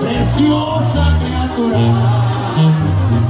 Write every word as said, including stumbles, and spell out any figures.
Preciosa criatura.